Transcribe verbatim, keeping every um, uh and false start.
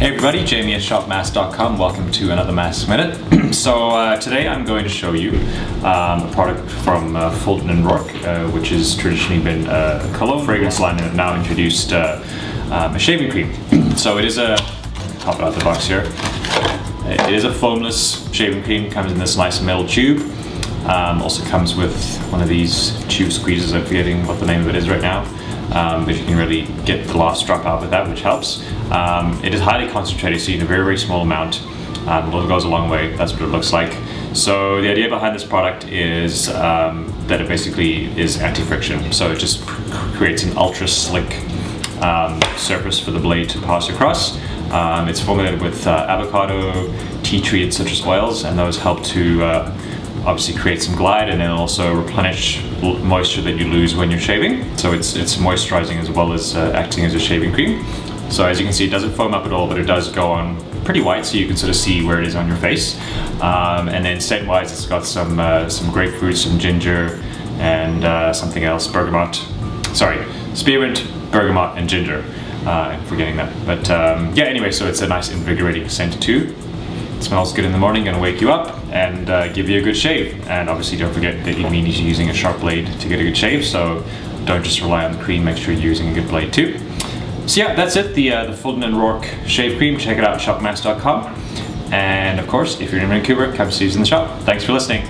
Hey everybody, Jamie at shop mask dot com. Welcome to another Mask Minute. So uh, today I'm going to show you um, a product from uh, Fulton and Rourke, uh, which has traditionally been a cologne fragrance line and have now introduced uh, um, a shaving cream. So it is a, pop it out the box here, it is a foamless shaving cream, comes in this nice metal tube. Um, also comes with one of these tube squeezers, I'm forgetting what the name of it is right now. Um, but you can really get the last drop out with that, which helps. Um, it is highly concentrated, so you need a very, very small amount. Um, it goes a long way, that's what it looks like. So the idea behind this product is um, that it basically is anti-friction. So it just creates an ultra slick um, surface for the blade to pass across. Um, it's formulated with uh, avocado, tea tree, and citrus oils, and those help to uh, obviously create some glide and then also replenish moisture that you lose when you're shaving. So it's, it's moisturizing as well as uh, acting as a shaving cream. So as you can see, it doesn't foam up at all, but it does go on pretty white, so you can sort of see where it is on your face. Um, and then scent-wise, it's got some, uh, some grapefruit, some ginger, and uh, something else, bergamot, sorry, spearmint, bergamot, and ginger. Uh, I'm forgetting that. But um, yeah, anyway, so it's a nice invigorating scent too. It smells good in the morning, gonna wake you up and uh, give you a good shave. And obviously don't forget that you need to be using a sharp blade to get a good shave, so don't just rely on the cream, make sure you're using a good blade too. So yeah, that's it, the, uh, the Fulton and Rourke Shave Cream. Check it out at shop mask dot com. And of course, if you're in Vancouver, come see us in the shop. Thanks for listening.